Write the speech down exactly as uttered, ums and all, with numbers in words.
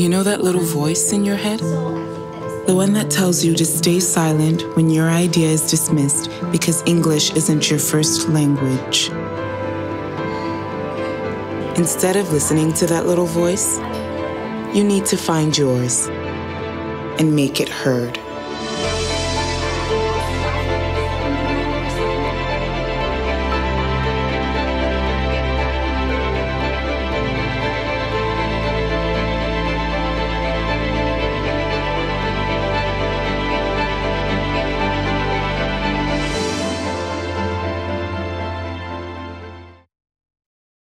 You know that little voice in your head? The one that tells you to stay silent when your idea is dismissed because English isn't your first language. Instead of listening to that little voice, you need to find yours and make it heard.